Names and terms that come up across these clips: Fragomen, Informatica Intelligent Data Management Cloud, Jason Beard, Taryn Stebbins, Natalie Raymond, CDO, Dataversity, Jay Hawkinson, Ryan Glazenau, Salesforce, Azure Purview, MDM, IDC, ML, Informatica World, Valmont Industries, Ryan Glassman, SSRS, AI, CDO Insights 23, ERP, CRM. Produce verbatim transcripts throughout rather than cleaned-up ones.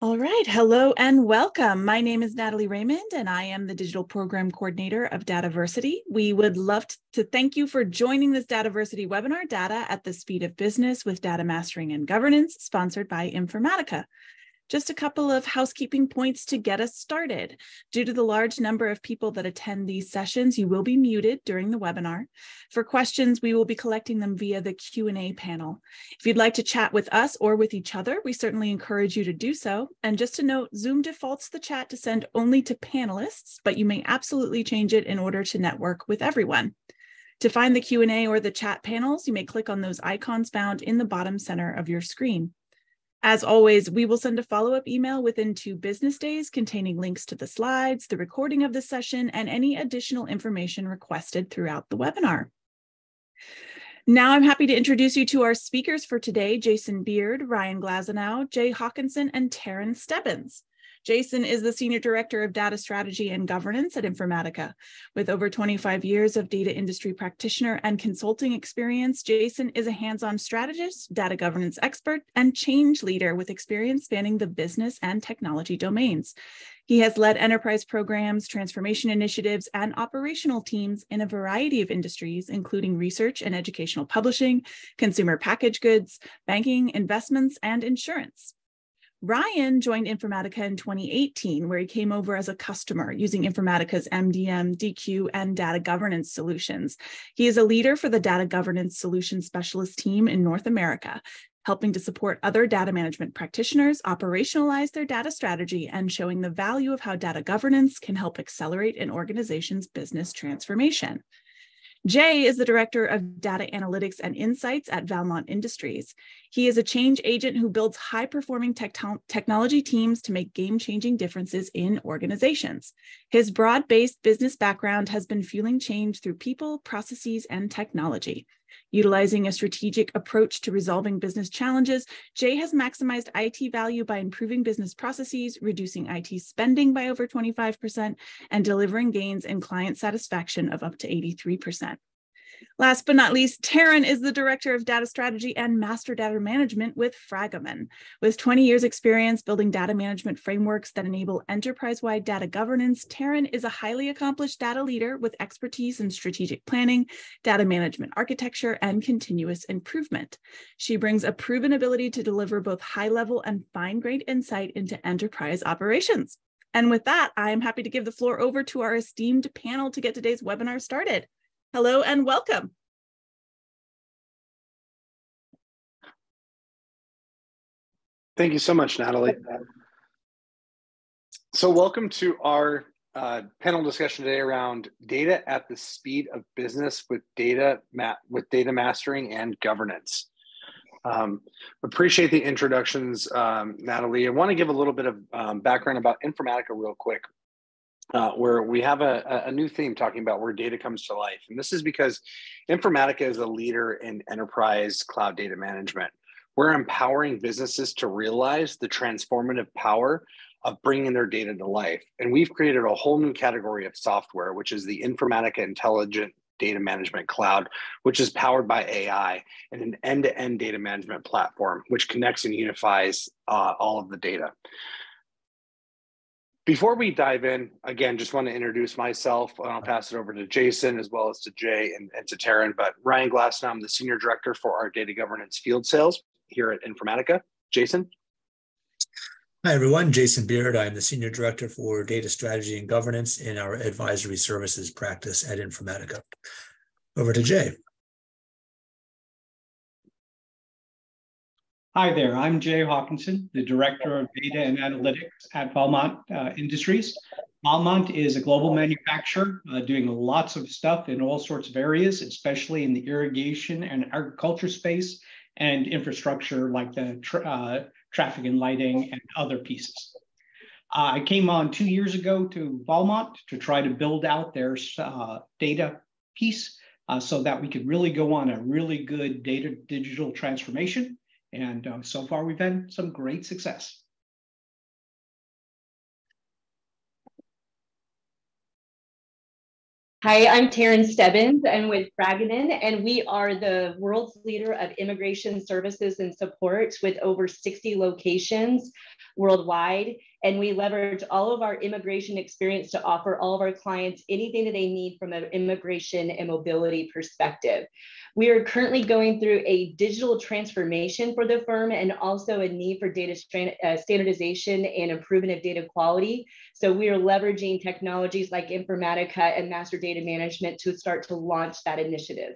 All right. Hello and welcome. My name is Natalie Raymond, and I am the Digital Program Coordinator of Dataversity. We would love to thank you for joining this Dataversity webinar, Data at the Speed of Business with Data Mastering and Governance, sponsored by Informatica. Just a couple of housekeeping points to get us started. Due to the large number of people that attend these sessions, you will be muted during the webinar. For questions, we will be collecting them via the Q and A panel. If you'd like to chat with us or with each other, we certainly encourage you to do so. And just to note, Zoom defaults the chat to send only to panelists, but you may absolutely change it in order to network with everyone. To find the Q and A or the chat panels, you may click on those icons found in the bottom center of your screen. As always, we will send a follow-up email within two business days containing links to the slides, the recording of the session, and any additional information requested throughout the webinar. Now I'm happy to introduce you to our speakers for today, Jason Beard, Ryan Glazenau, Jay Hawkinson, and Taryn Stebbins. Jason is the Senior Director of Data Strategy and Governance at Informatica. With over twenty-five years of data industry practitioner and consulting experience, Jason is a hands-on strategist, data governance expert, and change leader with experience spanning the business and technology domains. He has led enterprise programs, transformation initiatives, and operational teams in a variety of industries, including research and educational publishing, consumer packaged goods, banking, investments, and insurance. Ryan joined Informatica in twenty eighteen, where he came over as a customer using Informatica's M D M, D Q, and data governance solutions. He is a leader for the Data Governance Solution Specialist team in North America, helping to support other data management practitioners operationalize their data strategy and showing the value of how data governance can help accelerate an organization's business transformation. Jay is the Director of Data Analytics and Insights at Valmont Industries. He is a change agent who builds high-performing tech technology teams to make game-changing differences in organizations. His broad-based business background has been fueling change through people, processes, and technology. Utilizing a strategic approach to resolving business challenges, Jay has maximized I T value by improving business processes, reducing I T spending by over twenty-five percent, and delivering gains in client satisfaction of up to eighty-three percent. Last but not least, Taryn is the Director of Data Strategy and Master Data Management with Fragomen. With twenty years experience building data management frameworks that enable enterprise-wide data governance, Taryn is a highly accomplished data leader with expertise in strategic planning, data management architecture, and continuous improvement. She brings a proven ability to deliver both high-level and fine-grained insight into enterprise operations. And with that, I am happy to give the floor over to our esteemed panel to get today's webinar started. Hello and welcome. Thank you so much, Natalie. So welcome to our uh, panel discussion today around data at the speed of business with data ma with data mastering and governance. Um, appreciate the introductions, um, Natalie. I want to give a little bit of um, background about Informatica real quick. Uh, where we have a, a new theme talking about where data comes to life. And this is because Informatica is a leader in enterprise cloud data management. We're empowering businesses to realize the transformative power of bringing their data to life. And we've created a whole new category of software, which is the Informatica Intelligent Data Management Cloud, which is powered by A I and an end-to-end data management platform, which connects and unifies uh, all of the data. Before we dive in, again, just want to introduce myself, and I'll pass it over to Jason as well as to Jay and, and to Taryn. But Ryan Glassman, I'm the Senior Director for our Data Governance Field Sales here at Informatica. Jason? Hi, everyone. Jason Beard. I'm the Senior Director for Data Strategy and Governance in our Advisory Services practice at Informatica. Over to Jay. Hi there, I'm Jay Hawkinson, the Director of Data and Analytics at Valmont uh, Industries. Valmont is a global manufacturer uh, doing lots of stuff in all sorts of areas, especially in the irrigation and agriculture space and infrastructure like the tra uh, traffic and lighting and other pieces. Uh, I came on two years ago to Valmont to try to build out their uh, data piece uh, so that we could really go on a really good data digital transformation. And uh, so far, we've had some great success. Hi, I'm Taryn Stebbins. I'm with Fragomen, and we are the world's leader of immigration services and support with over sixty locations worldwide. And we leverage all of our immigration experience to offer all of our clients anything that they need from an immigration and mobility perspective. We are currently going through a digital transformation for the firm and also a need for data standardization and improvement of data quality. So we are leveraging technologies like Informatica and master data data management to start to launch that initiative.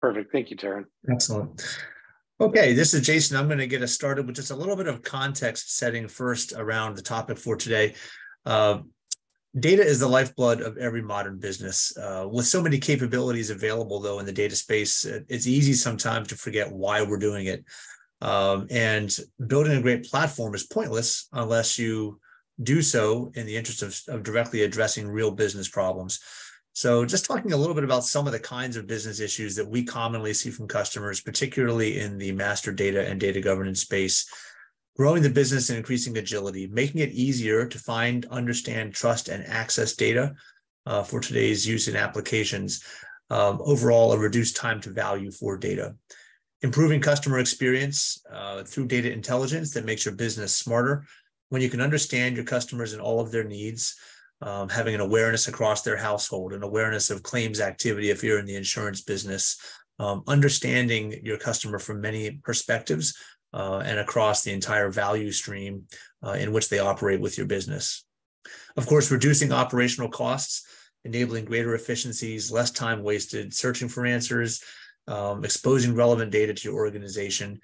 Perfect. Thank you, Taryn. Excellent. Okay, this is Jason. I'm going to get us started with just a little bit of context setting first around the topic for today. Uh, data is the lifeblood of every modern business. Uh, with so many capabilities available, though, in the data space, it's easy sometimes to forget why we're doing it. Um, and building a great platform is pointless unless you do so in the interest of, of directly addressing real business problems. So just talking a little bit about some of the kinds of business issues that we commonly see from customers, particularly in the master data and data governance space, growing the business and increasing agility, making it easier to find, understand, trust, and access data uh, for today's use in applications, um, overall a reduced time to value for data. Improving customer experience uh, through data intelligence that makes your business smarter. When you can understand your customers and all of their needs, um, having an awareness across their household, an awareness of claims activity if you're in the insurance business, um, understanding your customer from many perspectives uh, and across the entire value stream uh, in which they operate with your business. Of course, reducing operational costs, enabling greater efficiencies, less time wasted, searching for answers, Um, exposing relevant data to your organization.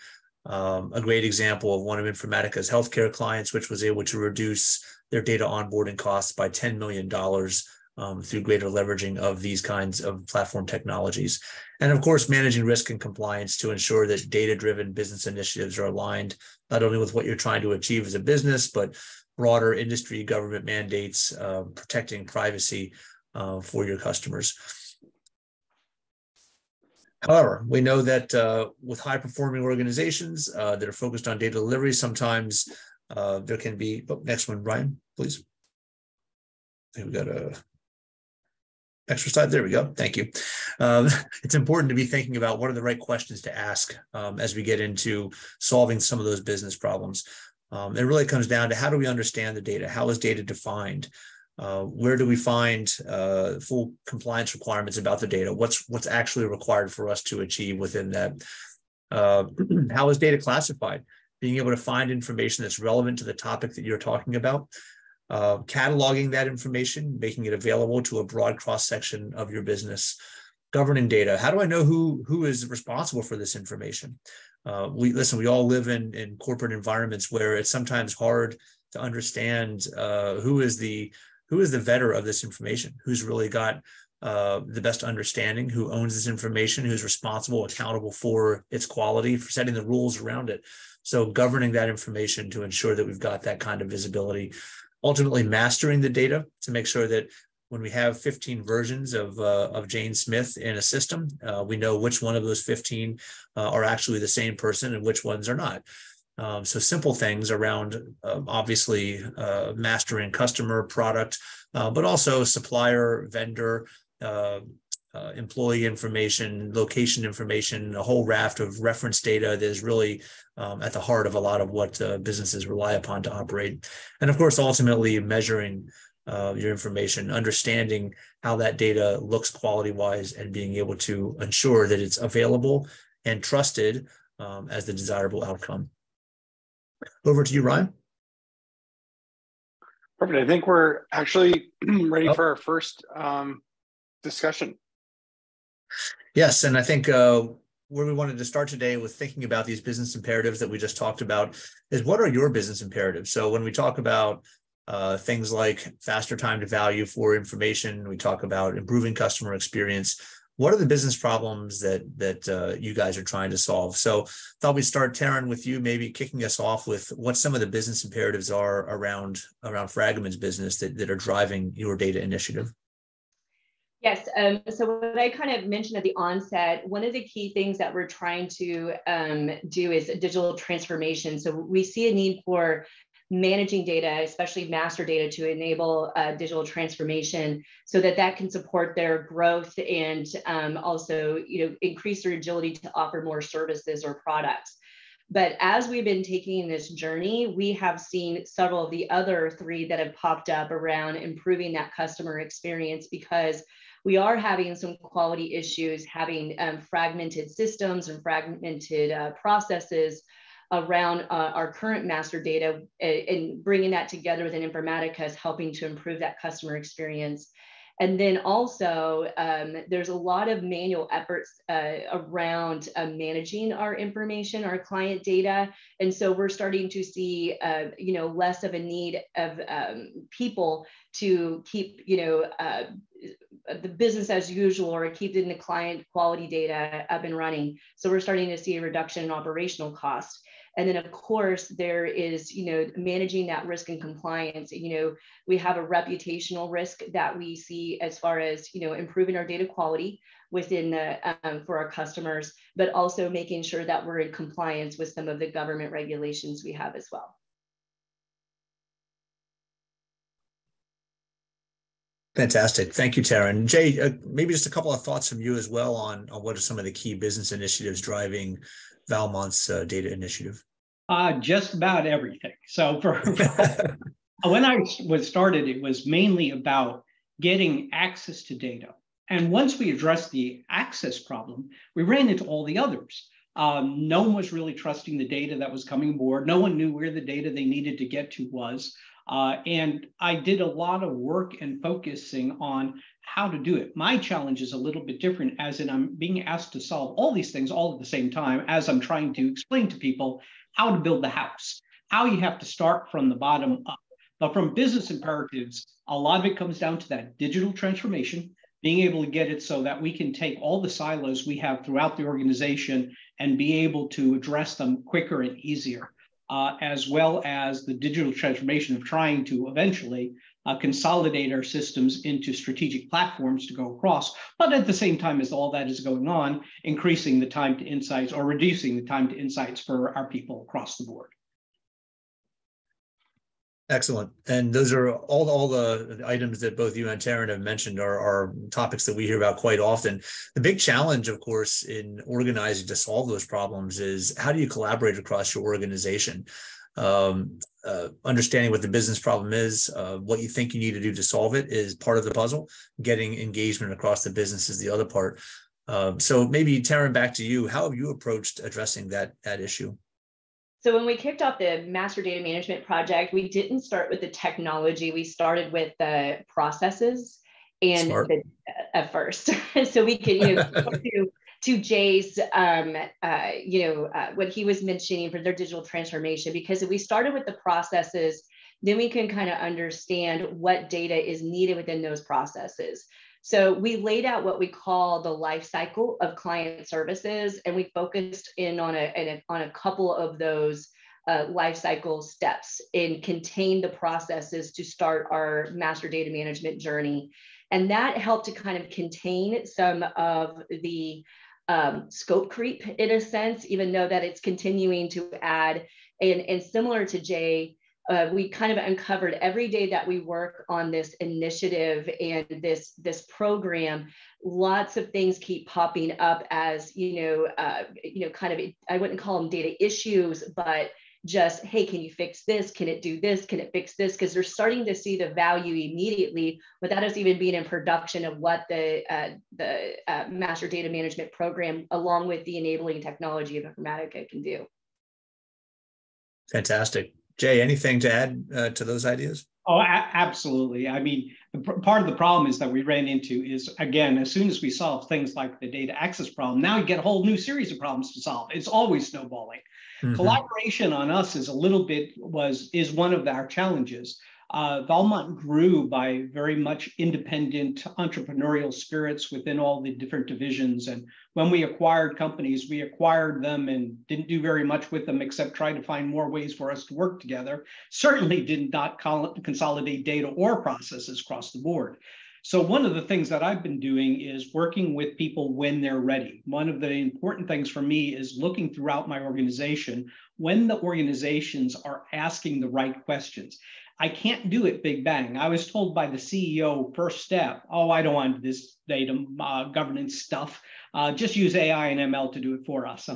Um, a great example of one of Informatica's healthcare clients, which was able to reduce their data onboarding costs by ten million dollars um, through greater leveraging of these kinds of platform technologies. And of course, managing risk and compliance to ensure that data-driven business initiatives are aligned, not only with what you're trying to achieve as a business, but broader industry government mandates, uh, protecting privacy uh, for your customers. However, we know that uh, with high-performing organizations uh, that are focused on data delivery, sometimes uh, there can be, oh, next one, Ryan, please. I think we got a extra slide. There we go. Thank you. Um, it's important to be thinking about what are the right questions to ask um, as we get into solving some of those business problems. Um, it really comes down to how do we understand the data? How is data defined? Uh, where do we find uh, full compliance requirements about the data? What's what's actually required for us to achieve within that? Uh, how is data classified? Being able to find information that's relevant to the topic that you're talking about, uh, cataloging that information, making it available to a broad cross-section of your business, governing data. How do I know who, who is responsible for this information? Uh, we listen, we all live in, in corporate environments where it's sometimes hard to understand uh, who is the Who is the vettor of this information? Who's really got uh, the best understanding? Who owns this information? Who's responsible, accountable for its quality, for setting the rules around it? So governing that information to ensure that we've got that kind of visibility. Ultimately, mastering the data to make sure that when we have fifteen versions of, uh, of Jane Smith in a system, uh, we know which one of those fifteen uh, are actually the same person and which ones are not. Um, so simple things around, uh, obviously, uh, mastering customer product, uh, but also supplier, vendor, uh, uh, employee information, location information, a whole raft of reference data that is really um, at the heart of a lot of what uh, businesses rely upon to operate. And of course, ultimately measuring uh, your information, understanding how that data looks quality-wise and being able to ensure that it's available and trusted um, as the desirable outcome. Over to you, Ryan. Perfect. I think we're actually ready oh. for our first um, discussion. Yes, and I think uh, where we wanted to start today with thinking about these business imperatives that we just talked about is what are your business imperatives? So when we talk about uh, things like faster time to value for information, we talk about improving customer experience. What are the business problems that that uh, you guys are trying to solve? So I thought we'd start, Taryn, with you maybe kicking us off with what some of the business imperatives are around, around Fragomen's business that, that are driving your data initiative. Yes, um, so what I kind of mentioned at the onset, one of the key things that we're trying to um, do is digital transformation. So we see a need for managing data, especially master data, to enable uh, digital transformation, so that that can support their growth and um, also, you know, increase their agility to offer more services or products. But as we've been taking this journey, we have seen several of the other three that have popped up around improving that customer experience, because we are having some quality issues, having um, fragmented systems and fragmented uh, processes around uh, our current master data, and bringing that together within Informatica is helping to improve that customer experience. And then also, um, there's a lot of manual efforts uh, around uh, managing our information, our client data. And so we're starting to see, uh, you know, less of a need of um, people to keep, you know, uh, the business as usual, or keeping the client quality data up and running. So we're starting to see a reduction in operational costs. And then, of course, there is, you know, managing that risk and compliance. You know, we have a reputational risk that we see as far as, you know, improving our data quality within the, um, for our customers, but also making sure that we're in compliance with some of the government regulations we have as well. Fantastic. Thank you, Taryn. Jay, uh, maybe just a couple of thoughts from you as well on, on what are some of the key business initiatives driving Valmont's uh, data initiative? Uh, just about everything. So for, for when I was started, it was mainly about getting access to data. And once we addressed the access problem, we ran into all the others. Um, no one was really trusting the data that was coming aboard. No one knew where the data they needed to get to was. Uh, and I did a lot of work and focusing on how to do it. My challenge is a little bit different, as in I'm being asked to solve all these things all at the same time as I'm trying to explain to people how to build the house, how you have to start from the bottom up. But from business imperatives, a lot of it comes down to that digital transformation, being able to get it so that we can take all the silos we have throughout the organization and be able to address them quicker and easier. Uh, as well as the digital transformation of trying to eventually uh, consolidate our systems into strategic platforms to go across. But at the same time as all that is going on, increasing the time to insights or reducing the time to insights for our people across the board. Excellent. And those are all, all the items that both you and Taryn have mentioned are, are topics that we hear about quite often. The big challenge, of course, in organizing to solve those problems is how do you collaborate across your organization? Um, uh, understanding what the business problem is, uh, what you think you need to do to solve it is part of the puzzle. Getting engagement across the business is the other part. Um, so maybe, Taryn, back to you. How have you approached addressing that, that issue? So when we kicked off the master data management project, we didn't start with the technology. We started with the processes and the, at first, so we could, you know, to, to Jay's, um, uh, you know, uh, what he was mentioning for their digital transformation. Because if we started with the processes, then we can kind of understand what data is needed within those processes. So we laid out what we call the life cycle of client services, and we focused in on a, in a on a couple of those uh, life cycle steps and contained the processes to start our master data management journey. And that helped to kind of contain some of the um, scope creep, in a sense, even though that it's continuing to add. And, and similar to Jay, Uh, we kind of uncovered every day that we work on this initiative and this, this program, lots of things keep popping up as, you know, uh, you know, kind of, I wouldn't call them data issues, but just, hey, can you fix this? Can it do this? Can it fix this? Because they're starting to see the value immediately without us even being in production of what the, uh, the uh, master data management program, along with the enabling technology of Informatica, can do. Fantastic. Jay, anything to add uh, to those ideas? Oh, absolutely. I mean, part of the problem is that we ran into is, again, as soon as we solve things like the data access problem, now you get a whole new series of problems to solve. It's always snowballing. Mm-hmm. Collaboration on us is a little bit, was is one of our challenges. Uh, Valmont grew by very much independent entrepreneurial spirits within all the different divisions. And when we acquired companies, we acquired them and didn't do very much with them except try to find more ways for us to work together. Certainly did not consolidate data or processes across the board. So one of the things that I've been doing is working with people when they're ready. One of the important things for me is looking throughout my organization when the organizations are asking the right questions. I can't do it big bang. I was told by the C E O first step, oh, I don't want this data uh, governance stuff. Uh, just use A I and M L to do it for us.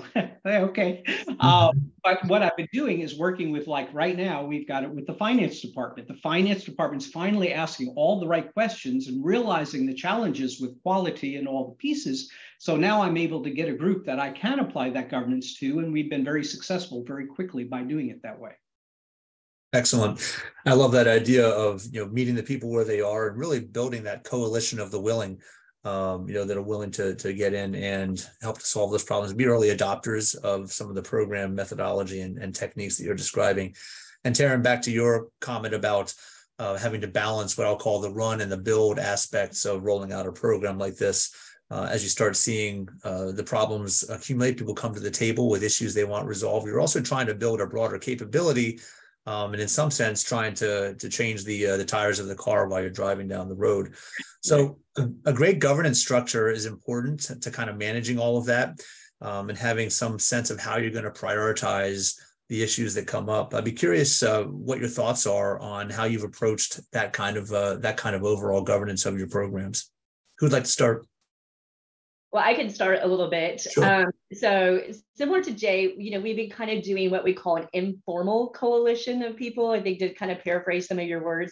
Okay. Uh, but what I've been doing is working with, like right now, we've got it with the finance department. The finance department's finally asking all the right questions and realizing the challenges with quality and all the pieces. So now I'm able to get a group that I can apply that governance to. And we've been very successful very quickly by doing it that way. Excellent. I love that idea of, you know, meeting the people where they are and really building that coalition of the willing, um, you know, that are willing to, to get in and help to solve those problems, be early adopters of some of the program methodology and, and techniques that you're describing. And Taryn, back to your comment about uh, having to balance what I'll call the run and the build aspects of rolling out a program like this. Uh, as you start seeing uh, the problems accumulate, people come to the table with issues they want resolved. You're also trying to build a broader capability. Um, and in some sense, trying to, to change the uh, the tires of the car while you're driving down the road. So a, a great governance structure is important to, to kind of managing all of that um, and having some sense of how you're going to prioritize the issues that come up. I'd be curious uh, what your thoughts are on how you've approached that kind of uh, that kind of overall governance of your programs. Who'd like to start? Well, I can start a little bit. Sure. Um, so similar to Jay, you know, we've been kind of doing what we call an informal coalition of people, I think, to kind of paraphrase some of your words.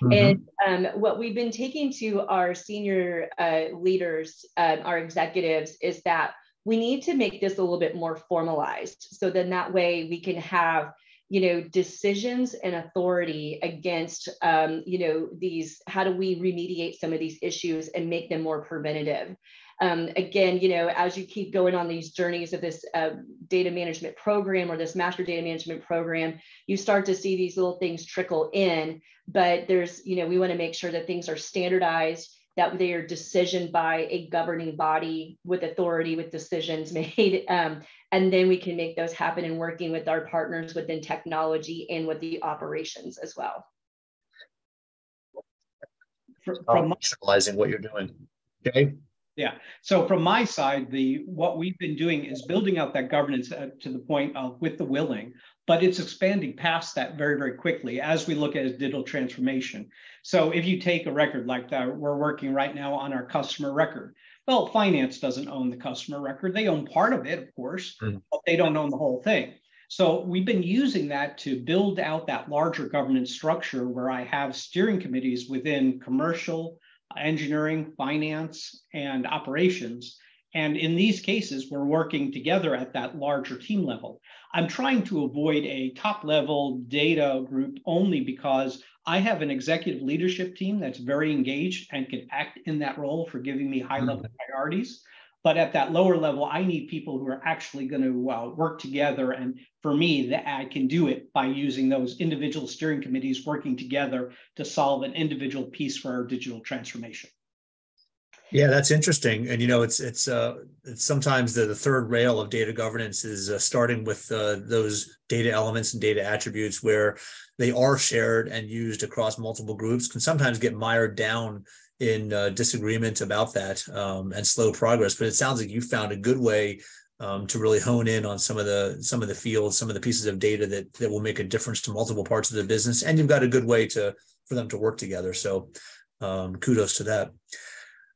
Mm-hmm. And um, what we've been taking to our senior uh, leaders, uh, our executives, is that we need to make this a little bit more formalized. So then that way we can have, you know, decisions and authority against, um, you know, these, how do we remediate some of these issues and make them more preventative? Um, again, you know, as you keep going on these journeys of this uh, data management program or this master data management program, you start to see these little things trickle in, but there's, you know, we want to make sure that things are standardized, that they are decisioned by a governing body with authority, with decisions made. Um, and then we can make those happen in working with our partners within technology and with the operations as well. From personalizing what you're doing. Okay. Yeah. So from my side, the what we've been doing is building out that governance uh, to the point of with the willing, but it's expanding past that very, very quickly as we look at digital transformation. So if you take a record like that, we're working right now on our customer record. Well, finance doesn't own the customer record. They own part of it, of course, mm-hmm. but they don't own the whole thing. So we've been using that to build out that larger governance structure where I have steering committees within commercial, engineering, finance, and operations. And in these cases, we're working together at that larger team level. I'm trying to avoid a top-level data group only because I have an executive leadership team that's very engaged and can act in that role for giving me high-level mm-hmm. priorities. But at that lower level, I need people who are actually going to uh, work together. And for me, that I can do it by using those individual steering committees working together to solve an individual piece for our digital transformation. Yeah, that's interesting. And, you know, it's it's, uh, it's sometimes the, the third rail of data governance is uh, starting with uh, those data elements and data attributes where they are shared and used across multiple groups can sometimes get mired down in uh, disagreement about that um, and slow progress. But it sounds like you found a good way um, to really hone in on some of the some of the fields, some of the pieces of data that that will make a difference to multiple parts of the business. And you've got a good way to for them to work together. So um, kudos to that.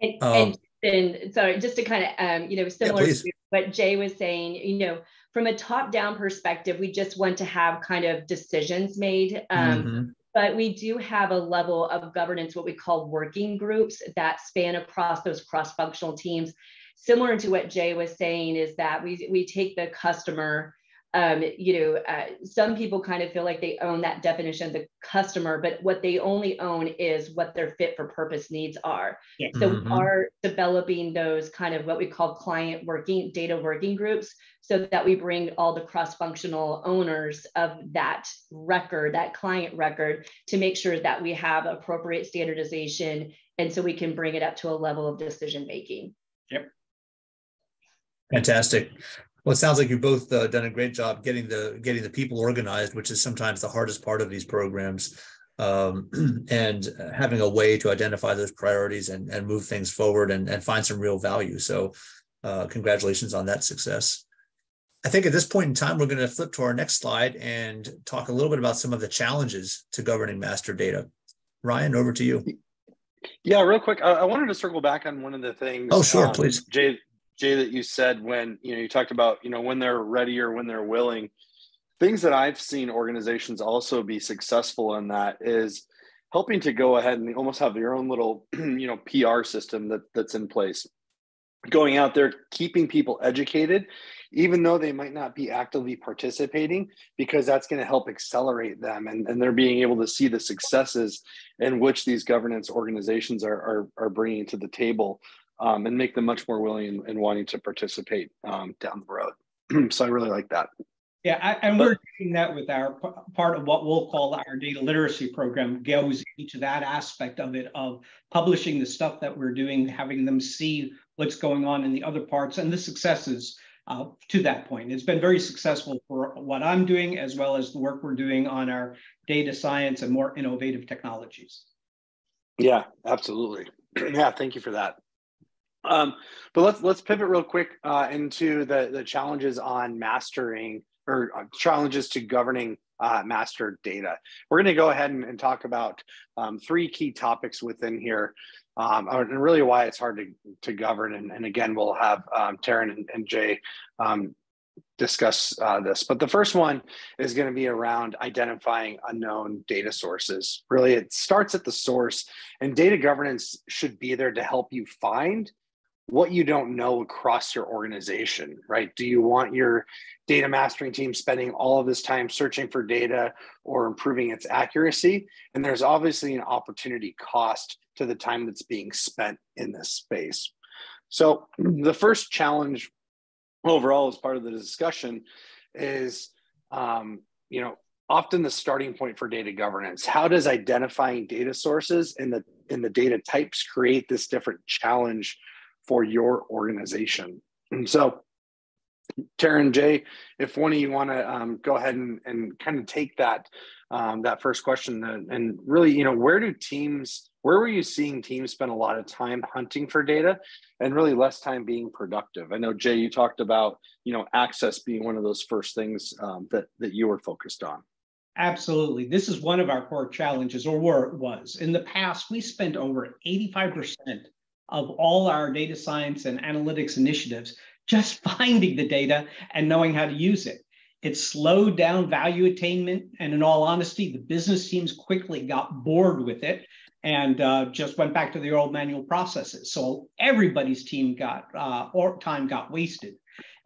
And, um, and, and sorry, just to kind of um, you know, similar yeah, to what Jay was saying, you know, from a top-down perspective, we just want to have kind of decisions made. Um, mm-hmm. But we do have a level of governance, what we call working groups that span across those cross-functional teams. Similar to what Jay was saying is that we, we take the customer, um, you know, uh, some people kind of feel like they own that definition of the customer, but what they only own is what their fit for purpose needs are. Yeah. So mm-hmm. we are developing those kind of what we call client working data working groups so that we bring all the cross-functional owners of that record, that client record, to make sure that we have appropriate standardization and so we can bring it up to a level of decision-making. Yep. Fantastic. Well, it sounds like you've both uh, done a great job getting the getting the people organized, which is sometimes the hardest part of these programs. um, and having a way to identify those priorities and, and move things forward and, and find some real value. So uh, congratulations on that success. I think at this point in time, we're going to flip to our next slide and talk a little bit about some of the challenges to governing master data. Ryan, over to you. Yeah, real quick. I, I wanted to circle back on one of the things. Oh, sure, um, please. Jay, Jay, that you said when, you know, you talked about, you know, when they're ready or when they're willing. Things that I've seen organizations also be successful in that is helping to go ahead and almost have your own little, you know, P R system that, that's in place. Going out there, keeping people educated, even though they might not be actively participating, because that's going to help accelerate them. And, and they're being able to see the successes in which these governance organizations are, are, are bringing to the table, um, and make them much more willing and, and wanting to participate um, down the road. So I really like that. Yeah, I, and we're doing that with our part of what we'll call our data literacy program, goes into that aspect of it, of publishing the stuff that we're doing, having them see what's going on in the other parts and the successes uh, to that point. It's been very successful for what I'm doing, as well as the work we're doing on our data science and more innovative technologies. Yeah, absolutely. Yeah, thank you for that. Um, but let's let's pivot real quick uh, into the, the challenges on mastering or challenges to governing uh, master data. We're gonna go ahead and, and talk about um, three key topics within here, um, and really why it's hard to, to govern. And, and again, we'll have um, Taryn and, and Jay um, discuss uh, this. But the first one is gonna be around identifying unknown data sources. Really, it starts at the source, and data governance should be there to help you find what you don't know across your organization, right? Do you want your data mastering team spending all of this time searching for data or improving its accuracy? And there's obviously an opportunity cost to the time that's being spent in this space. So the first challenge overall as part of the discussion is, um, you know, often the starting point for data governance. How does identifying data sources and the, and the data types create this different challenge for your organization? And so, Taryn, Jay, if one of you want to um, go ahead and, and kind of take that um, that first question, and, and really, you know, where do teams, where were you seeing teams spend a lot of time hunting for data, and really less time being productive? I know, Jay, you talked about, you know, access being one of those first things um, that that you were focused on. Absolutely. This is one of our core challenges, or where it was. In the past, we spent over eighty-five percent of all our data science and analytics initiatives just finding the data and knowing how to use it. It slowed down value attainment, and in all honesty, the business teams quickly got bored with it and uh, just went back to the old manual processes. So everybody's team got, uh, or time got wasted.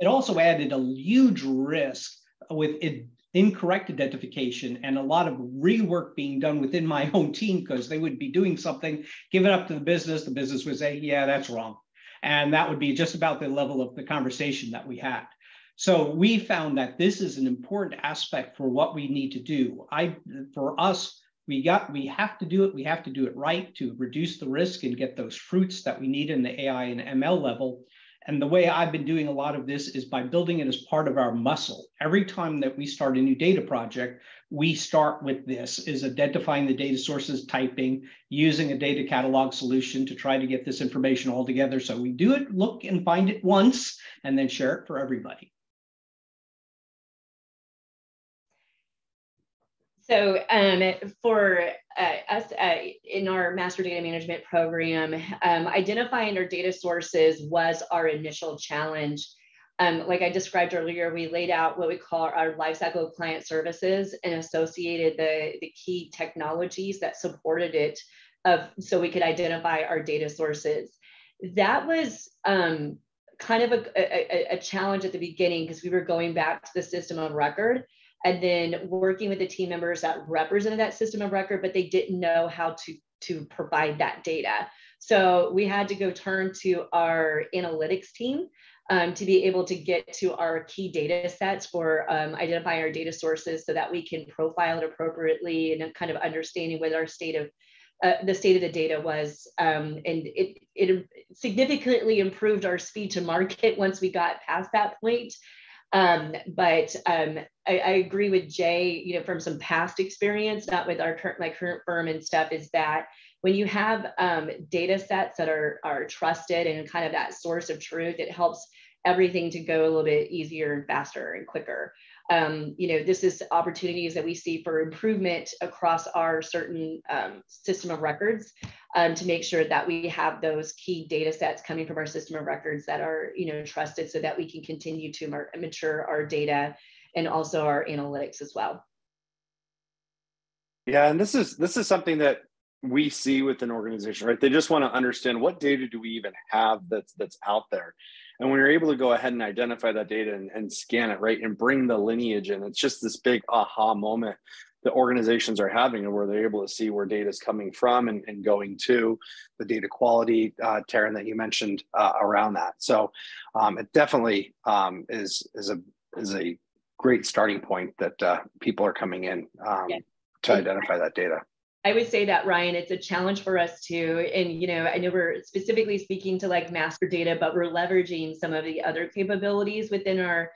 It also added a huge risk with it, incorrect identification, and a lot of rework being done within my own team, because they would be doing something, give it up to the business, the business would say, yeah, that's wrong. And that would be just about the level of the conversation that we had. So we found that this is an important aspect for what we need to do. I, for us, we got, we have to do it, we have to do it right to reduce the risk and get those fruits that we need in the A I and M L level. And the way I've been doing a lot of this is by building it as part of our muscle. Every time that we start a new data project, we start with this, is identifying the data sources, typing, using a data catalog solution to try to get this information all together. So we do it, look and find it once, and then share it for everybody. So um, for uh, us uh, in our master data management program, um, identifying our data sources was our initial challenge. Um, like I described earlier, we laid out what we call our lifecycle of client services and associated the, the key technologies that supported it of, so we could identify our data sources. That was um, kind of a, a, a challenge at the beginning, because we were going back to the system of record and then working with the team members that represented that system of record, but they didn't know how to, to provide that data. So we had to go turn to our analytics team um, to be able to get to our key data sets for um, identifying our data sources so that we can profile it appropriately and kind of understanding what our state of, uh, the state of the data was. Um, and it, it significantly improved our speed to market once we got past that point. Um, but um, I, I agree with Jay, you know, from some past experience, not with our current, my current firm and stuff, is that when you have um, data sets that are, are trusted and kind of that source of truth, it helps everything to go a little bit easier and faster and quicker. Um, you know, this is opportunities that we see for improvement across our certain um, system of records um, to make sure that we have those key data sets coming from our system of records that are, you know, trusted so that we can continue to mature our data and also our analytics as well. Yeah, and this is, this is something that we see with an organization, right? They just want to understand, what data do we even have that's that's out there? And when you're able to go ahead and identify that data and, and scan it, right, and bring the lineage in, it's just this big aha moment that organizations are having, and where they're able to see where data is coming from and, and going to, the data quality, uh, Taryn, that you mentioned uh, around that. So um, it definitely um, is is a is a great starting point that uh, people are coming in um, yeah. to identify that data. I would say that, Ryan, it's a challenge for us too. And, you know, I know we're specifically speaking to like master data, but we're leveraging some of the other capabilities within our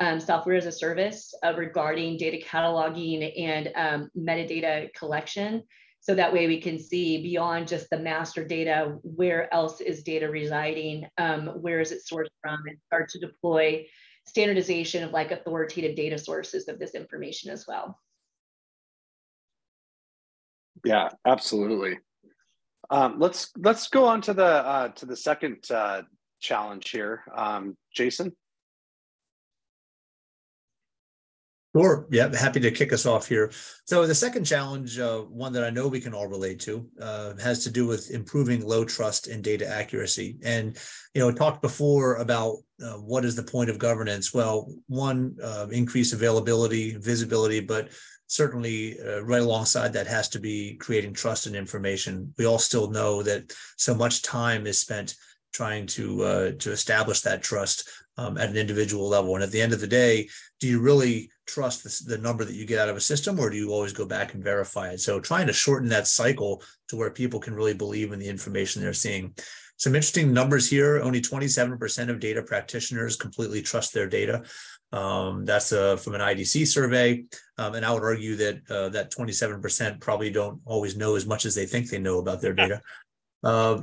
um, software as a service uh, regarding data cataloging and um, metadata collection. So that way we can see beyond just the master data, where else is data residing? Um, where is it sourced from? And start to deploy standardization of like authoritative data sources of this information as well. Yeah, absolutely. Um, let's let's go on to the uh, to the second uh, challenge here, um, Jason. Sure. Yeah, happy to kick us off here. So the second challenge, uh, one that I know we can all relate to, uh, has to do with improving low trust and data accuracy. And, you know, I talked before about uh, what is the point of governance. Well, one, uh, increase availability, visibility, but certainly uh, right alongside that has to be creating trust in information. We all still know that so much time is spent trying to uh, to establish that trust um, at an individual level. And at the end of the day, do you really trust the, the number that you get out of a system, or do you always go back and verify it? So trying to shorten that cycle to where people can really believe in the information they're seeing. Some interesting numbers here. Only twenty-seven percent of data practitioners completely trust their data. Um, that's uh, from an I D C survey. Um, and I would argue that uh, that twenty-seven percent probably don't always know as much as they think they know about their data. Uh,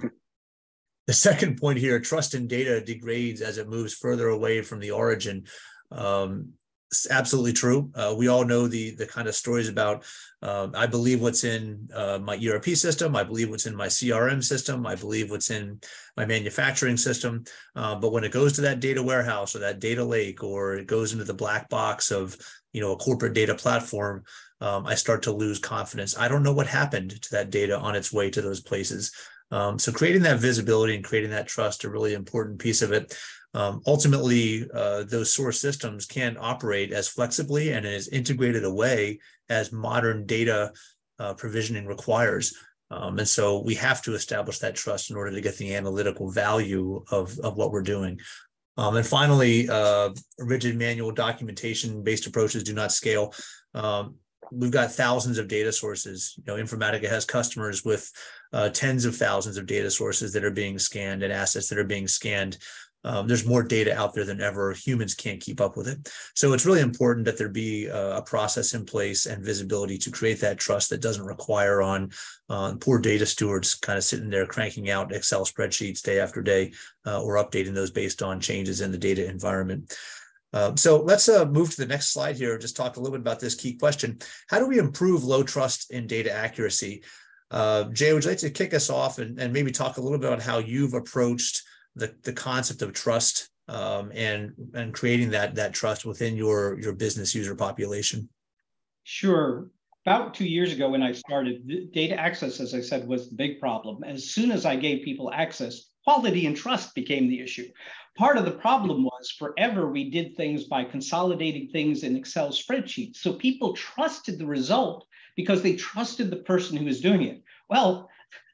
the second point here, trust in data degrades as it moves further away from the origin. Um, It's absolutely true. Uh, we all know the the kind of stories about, uh, I believe what's in uh, my E R P system, I believe what's in my C R M system, I believe what's in my manufacturing system. Uh, but when it goes to that data warehouse or that data lake, or it goes into the black box of, you know, a corporate data platform, um, I start to lose confidence. I don't know what happened to that data on its way to those places. Um, so creating that visibility and creating that trust, a really important piece of it. Um, ultimately, uh, those source systems can operate as flexibly and as integrated a way as modern data uh, provisioning requires. Um, and so we have to establish that trust in order to get the analytical value of, of what we're doing. Um, and finally, uh, rigid manual documentation-based approaches do not scale. Um, We've got thousands of data sources. You know, Informatica has customers with uh, tens of thousands of data sources that are being scanned and assets that are being scanned. Um, there's more data out there than ever. Humans can't keep up with it. So it's really important that there be uh, a process in place and visibility to create that trust that doesn't require on uh, poor data stewards kind of sitting there cranking out Excel spreadsheets day after day uh, or updating those based on changes in the data environment. Uh, so let's uh, move to the next slide here. Just talk a little bit about this key question. How do we improve low trust in data accuracy? Uh, Jay, would you like to kick us off and, and maybe talk a little bit about how you've approached the, the concept of trust um, and, and creating that, that trust within your, your business user population? Sure. About two years ago when I started, data access, as I said, was the big problem. As soon as I gave people access, quality and trust became the issue. Part of the problem was forever we did things by consolidating things in Excel spreadsheets. So people trusted the result because they trusted the person who was doing it. Well,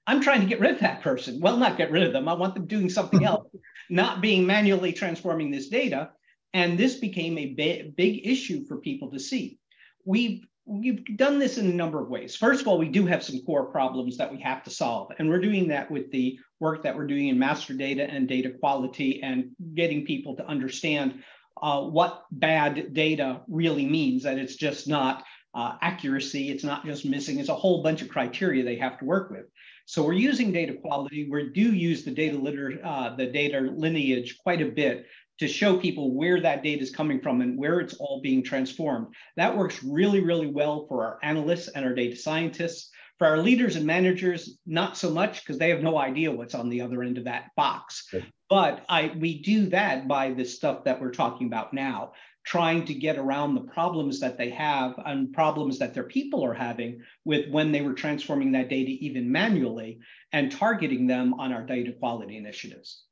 I'm trying to get rid of that person. Well, not get rid of them. I want them doing something else, not being manually transforming this data. And this became a big, big issue for people to see. We've We've done this in a number of ways. First of all, we do have some core problems that we have to solve. And we're doing that with the work that we're doing in master data and data quality and getting people to understand uh, what bad data really means, that it's just not uh, accuracy, it's not just missing, it's a whole bunch of criteria they have to work with. So we're using data quality, we do use the data, liter uh, the data lineage quite a bit to show people where that data is coming from and where it's all being transformed. That works really, really well for our analysts and our data scientists. For our leaders and managers, not so much, because they have no idea what's on the other end of that box. Okay. But I, we do that by the stuff that we're talking about now, trying to get around the problems that they have and problems that their people are having with when they were transforming that data even manually, and targeting them on our data quality initiatives.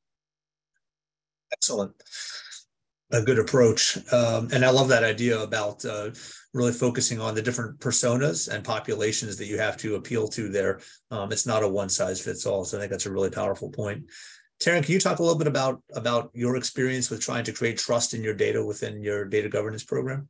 Excellent. A good approach. Um, and I love that idea about uh, really focusing on the different personas and populations that you have to appeal to there. Um, it's not a one size fits all. So I think that's a really powerful point. Taryn, can you talk a little bit about, about your experience with trying to create trust in your data within your data governance program?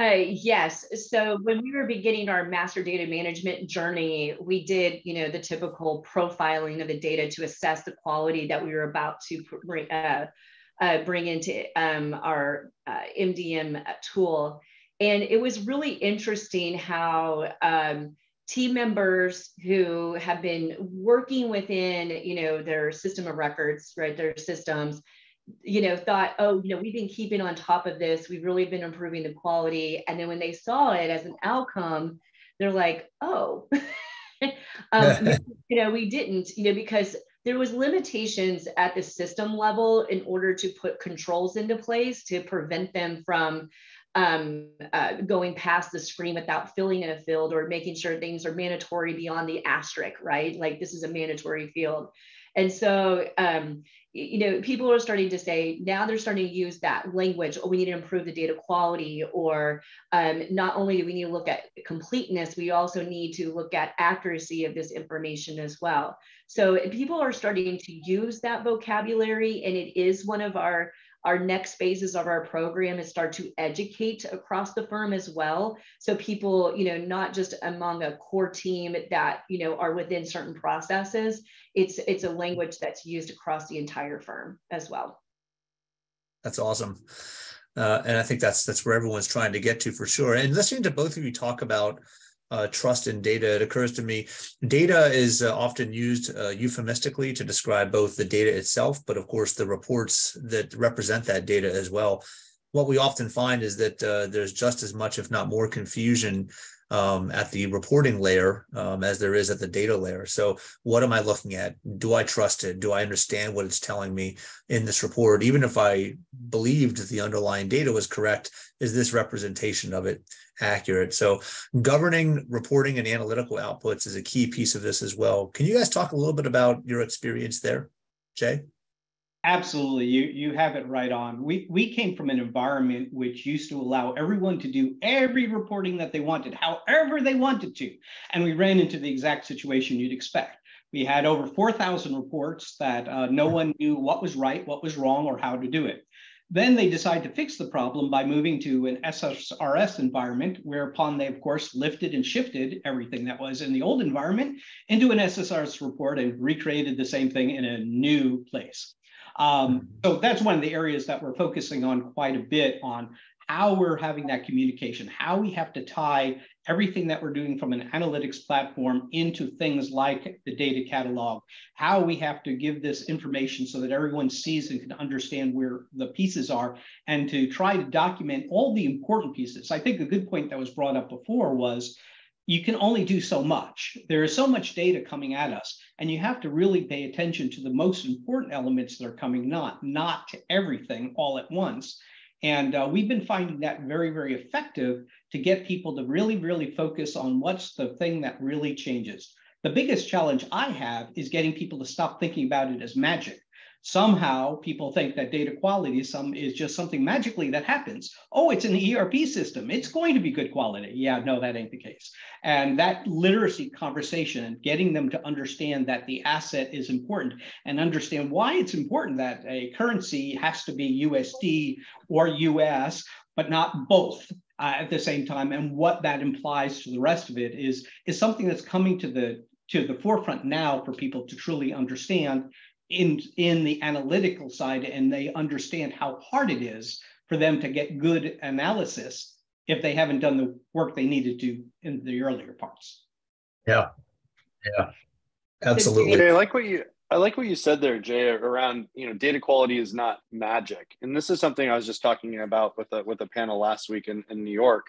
Uh, yes. So when we were beginning our master data management journey, we did, you know, the typical profiling of the data to assess the quality that we were about to bring, uh, uh, bring into um, our uh, M D M tool. And it was really interesting how um, team members who have been working within, you know, their system of records, right, their systems, you know, thought, oh, you know, we've been keeping on top of this. We've really been improving the quality. And then when they saw it as an outcome, they're like, oh, um, you know, we didn't, you know, because there was limitations at the system level in order to put controls into place to prevent them from um, uh, going past the screen without filling in a field or making sure things are mandatory beyond the asterisk, right? Like this is a mandatory field. And so, um, you know, people are starting to say, now they're starting to use that language, oh, we need to improve the data quality, or um, not only do we need to look at completeness, we also need to look at accuracy of this information as well. So people are starting to use that vocabulary, and it is one of our, our next phases of our program is start to educate across the firm as well. So people, you know, not just among a core team that, you know, are within certain processes, it's, it's a language that's used across the entire firm as well. That's awesome. Uh, and I think that's that's where everyone's trying to get to for sure. And listening to both of you talk about uh, trust in data, it occurs to me, data is uh, often used uh, euphemistically to describe both the data itself, but of course the reports that represent that data as well. What we often find is that uh, there's just as much, if not more, confusion Um, at the reporting layer um, as there is at the data layer. So what am I looking at? Do I trust it? Do I understand what it's telling me in this report? Even if I believed the underlying data was correct, is this representation of it accurate? So governing reporting and analytical outputs is a key piece of this as well. Can you guys talk a little bit about your experience there, Jay? Absolutely. You, you have it right on. We, we came from an environment which used to allow everyone to do every reporting that they wanted, however they wanted to. And we ran into the exact situation you'd expect. We had over four thousand reports that uh, no one knew what was right, what was wrong, or how to do it. Then they decide to fix the problem by moving to an S S R S environment, whereupon they, of course, lifted and shifted everything that was in the old environment into an S S R S report and recreated the same thing in a new place. Um, so that's one of the areas that we're focusing on quite a bit, on how we're having that communication, how we have to tie everything that we're doing from an analytics platform into things like the data catalog, how we have to give this information so that everyone sees and can understand where the pieces are, and to try to document all the important pieces. I think a good point that was brought up before was, you can only do so much. There is so much data coming at us, and you have to really pay attention to the most important elements that are coming, not, not to everything all at once. And uh, we've been finding that very, very effective to get people to really, really focus on what's the thing that really changes. The biggest challenge I have is getting people to stop thinking about it as magic. Somehow people think that data quality some is just something magically that happens. Oh, it's in the E R P system. It's going to be good quality. Yeah, no, that ain't the case. And that literacy conversation and getting them to understand that the asset is important and understand why it's important that a currency has to be U S D or U S, but not both uh, at the same time, and what that implies to the rest of it is, is something that's coming to the, to the forefront now for people to truly understand. in, in the analytical side, and they understand how hard it is for them to get good analysis if they haven't done the work they needed to in the earlier parts. Yeah, yeah, absolutely. Jay, I like what you I like what you said there, Jay, around, you know, data quality is not magic, and this is something I was just talking about with a with a panel last week in, in New York,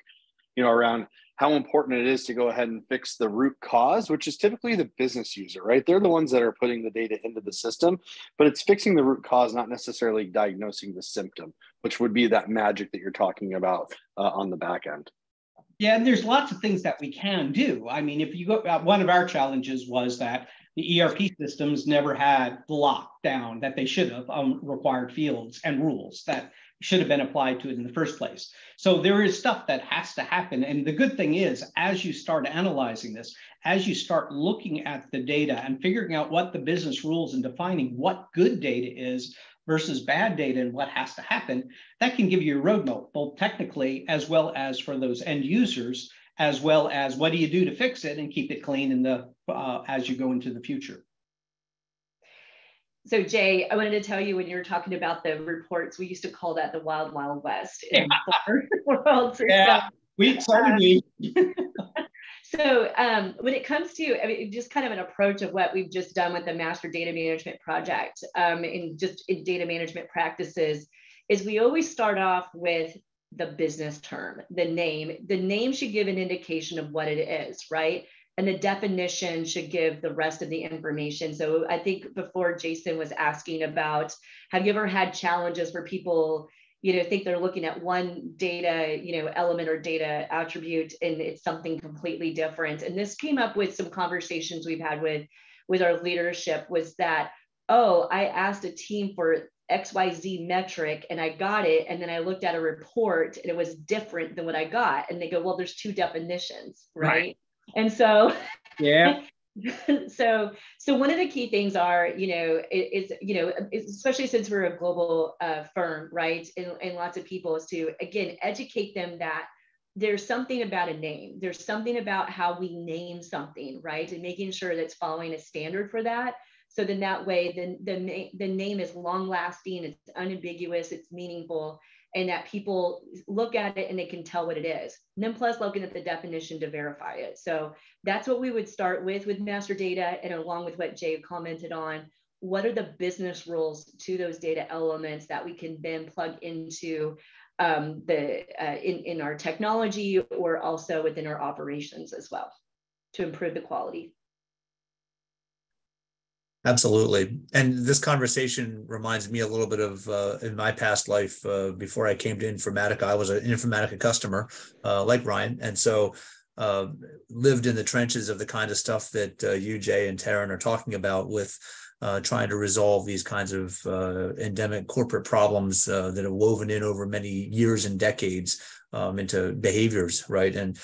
you know, around how important it is to go ahead and fix the root cause, which is typically the business user, right? They're the ones that are putting the data into the system, but it's fixing the root cause, not necessarily diagnosing the symptom, which would be that magic that you're talking about uh, on the back end. Yeah, and there's lots of things that we can do. I mean, if you go, one of our challenges was that the E R P systems never had the lockdown that they should have on required fields and rules that should have been applied to it in the first place. So there is stuff that has to happen. And the good thing is, as you start analyzing this, as you start looking at the data and figuring out what the business rules and defining what good data is versus bad data and what has to happen, that can give you a roadmap, both technically as well as for those end users, as well as what do you do to fix it and keep it clean in the uh, as you go into the future. So Jay, I wanted to tell you when you were talking about the reports, we used to call that the Wild Wild West in the world. Yeah, we certainly. So um, when it comes to, I mean, just kind of an approach of what we've just done with the Master Data Management Project um, in just in data management practices, is we always start off with the business term, the name. The name should give an indication of what it is, right? And the definition should give the rest of the information. So I think before Jason was asking about, have you ever had challenges where people, you know, think they're looking at one data, you know, element or data attribute, and it's something completely different. And this came up with some conversations we've had with, with our leadership, was that, oh, I asked a team for X Y Z metric and I got it. And then I looked at a report and it was different than what I got. And they go, well, there's two definitions, right? Right. And so, yeah. So, so one of the key things are, you know, is, you know, especially since we're a global uh, firm, right? And, and lots of people, is to, again, educate them that there's something about a name. There's something about how we name something, right? And making sure that's following a standard for that. So then that way, the, the, the name is long lasting, it's unambiguous, it's meaningful, and that people look at it and they can tell what it is. And then plus looking at the definition to verify it. So that's what we would start with, with master data, and along with what Jay commented on, what are the business rules to those data elements that we can then plug into um, the uh, in, in our technology, or also within our operations as well, to improve the quality. Absolutely. And this conversation reminds me a little bit of uh, in my past life, uh, before I came to Informatica, I was an Informatica customer uh, like Ryan. And so uh, lived in the trenches of the kind of stuff that uh, you, Jay, and Taryn are talking about with uh, trying to resolve these kinds of uh, endemic corporate problems uh, that have woven in over many years and decades um, into behaviors, right? And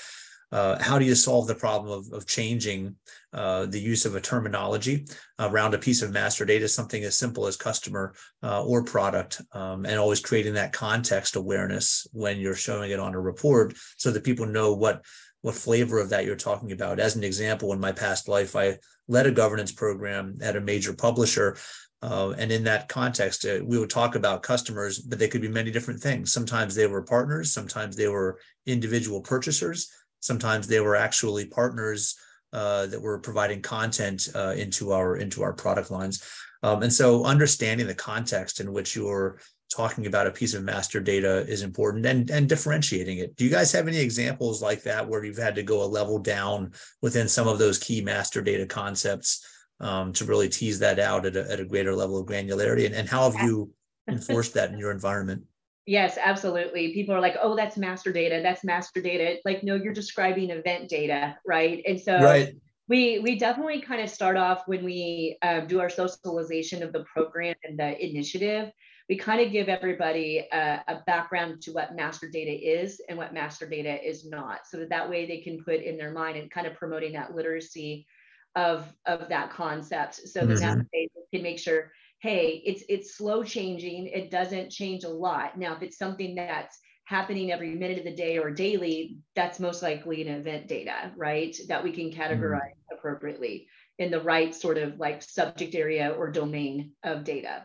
Uh, how do you solve the problem of, of changing uh, the use of a terminology around a piece of master data, something as simple as customer uh, or product, um, and always creating that context awareness when you're showing it on a report so that people know what, what flavor of that you're talking about. As an example, in my past life, I led a governance program at a major publisher. Uh, and in that context, uh, we would talk about customers, but they could be many different things. Sometimes they were partners, sometimes they were individual purchasers. Sometimes they were actually partners uh, that were providing content uh, into our into our product lines. Um, and so understanding the context in which you're talking about a piece of master data is important, and, and differentiating it. Do you guys have any examples like that where you've had to go a level down within some of those key master data concepts um, to really tease that out at a, at a greater level of granularity? And, and how have you enforced that in your environment? Yes, absolutely. People are like, oh, that's master data. That's master data. Like, no, you're describing event data, right? And so right. we we definitely kind of start off when we uh, do our socialization of the program and the initiative. We kind of give everybody a, a background to what master data is and what master data is not, so that that way they can put in their mind and kind of promoting that literacy of, of that concept. So mm-hmm. that they can make sure, hey, it's it's slow changing. It doesn't change a lot. Now, if it's something that's happening every minute of the day or daily, that's most likely an event data, right? That we can categorize mm-hmm. appropriately. in the right sort of like subject area or domain of data.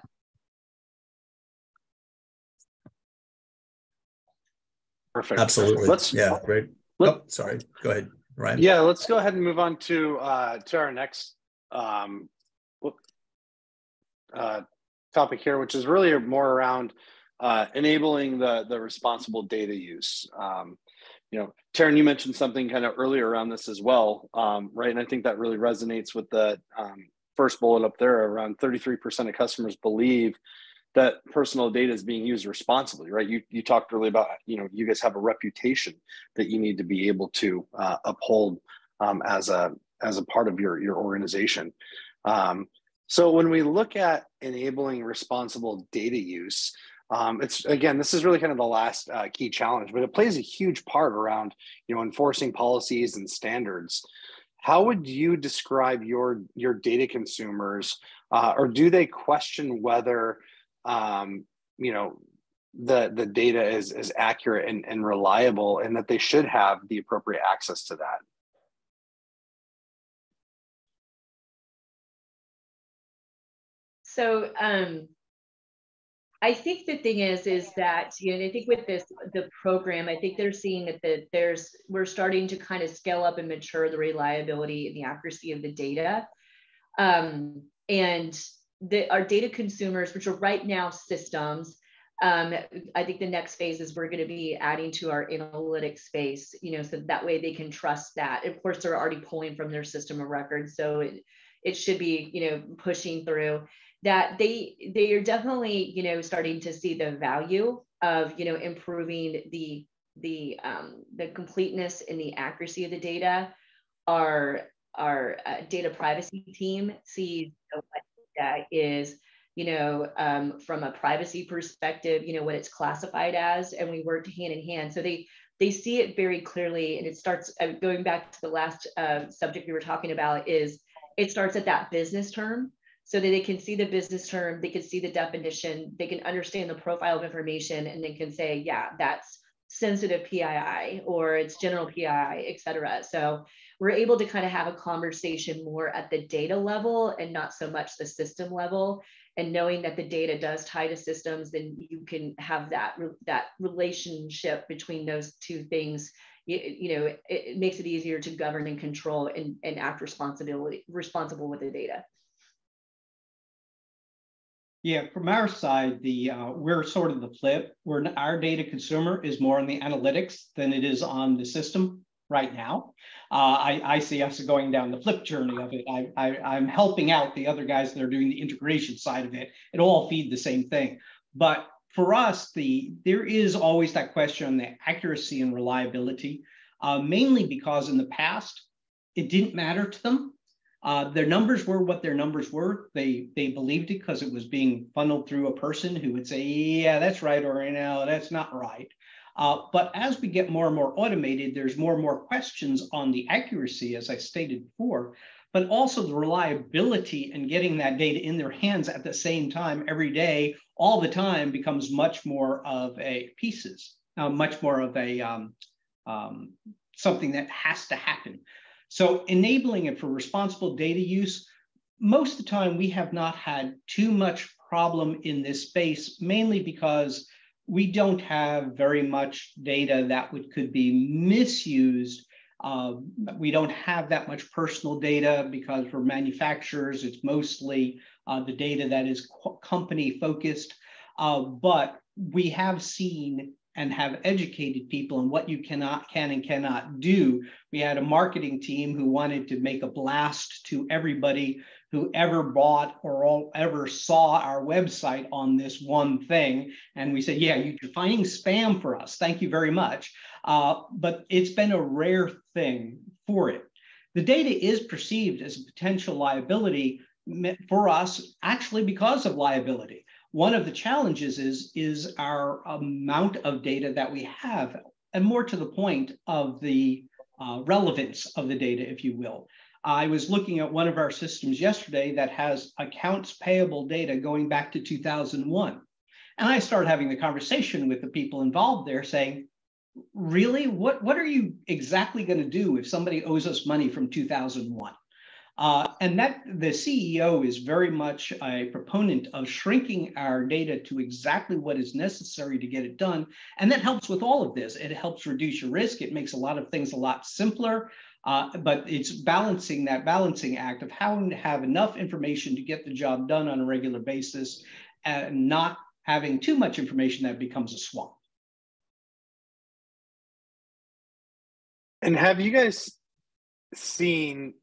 Perfect. Absolutely. Let's, yeah, great. Let, oh, sorry, go ahead, Ryan. Yeah, let's go ahead and move on to, uh, to our next um, uh, topic here, which is really more around uh, enabling the, the responsible data use. Um, you know, Taryn, you mentioned something kind of earlier around this as well, um, right? And I think that really resonates with the um, first bullet up there. Around thirty-three percent of customers believe that personal data is being used responsibly, right? You, you talked really about, you know, you guys have a reputation that you need to be able to uh, uphold um, as a as a part of your, your organization. Um, so when we look at enabling responsible data use, um, it's, again, this is really kind of the last uh, key challenge, but it plays a huge part around, you know, enforcing policies and standards. How would you describe your, your data consumers, uh, or do they question whether um you know the the data is is accurate and, and reliable, and that they should have the appropriate access to that? So um I think the thing is is that, you know, I think with this the program, I think they're seeing that the, there's we're starting to kind of scale up and mature the reliability and the accuracy of the data, um and The, our data consumers, which are right now systems. Um, I think the next phase is we're going to be adding to our analytics space, you know, so that way they can trust that. Of course, they're already pulling from their system of record, so it, it should be, you know, pushing through that. They they are definitely, you know, starting to see the value of, you know, improving the the um, the completeness and the accuracy of the data. Our our uh, data privacy team sees so much that is, you know, um, from a privacy perspective, you know, what it's classified as, and we worked hand in hand. So they they see it very clearly, and it starts uh, going back to the last uh, subject we were talking about. Is it starts at that business term, so that they can see the business term, they can see the definition, they can understand the profile of information, and they can say, yeah, that's sensitive P I I, or it's general P I I, et cetera. So we're able to kind of have a conversation more at the data level and not so much the system level. And knowing that the data does tie to systems, then you can have that, that relationship between those two things. You, you know, it, it makes it easier to govern and control and, and act responsibility, responsible with the data. Yeah, from our side, the uh, we're sort of the flip. We're, our data consumer is more on the analytics than it is on the system right now. Uh, I, I see us going down the flip journey of it. I, I, I'm helping out the other guys that are doing the integration side of it. It all feed the same thing. But for us, the there is always that question on the accuracy and reliability, uh, mainly because in the past, it didn't matter to them. Uh, their numbers were what their numbers were. They they believed it because it was being funneled through a person who would say, yeah, that's right, or no, that's not right. Uh, but as we get more and more automated, there's more and more questions on the accuracy, as I stated before, but also the reliability and getting that data in their hands at the same time every day, all the time, becomes much more of a pieces, uh, much more of a um, um, something that has to happen. So enabling it for responsible data use, most of the time we have not had too much problem in this space, mainly because we don't have very much data that would, could be misused. Uh, we don't have that much personal data because for manufacturers, it's mostly uh, the data that is company focused, uh, but we have seen and have educated people on what you cannot, can and cannot do. We had a marketing team who wanted to make a blast to everybody who ever bought or all, ever saw our website on this one thing. And we said, yeah, you're defining spam for us. Thank you very much. Uh, but it's been a rare thing for it. The data is perceived as a potential liability for us, actually because of liability. One of the challenges is, is our amount of data that we have, and more to the point of the uh, relevance of the data, if you will. I was looking at one of our systems yesterday that has accounts payable data going back to two thousand one. And I started having the conversation with the people involved there saying, really, what, what are you exactly going to do if somebody owes us money from two thousand one? Uh, and that the C E O is very much a proponent of shrinking our data to exactly what is necessary to get it done. And that helps with all of this. It helps reduce your risk. It makes a lot of things a lot simpler. Uh, but it's balancing that balancing act of how to have enough information to get the job done on a regular basis and not having too much information that becomes a swamp. And have you guys seen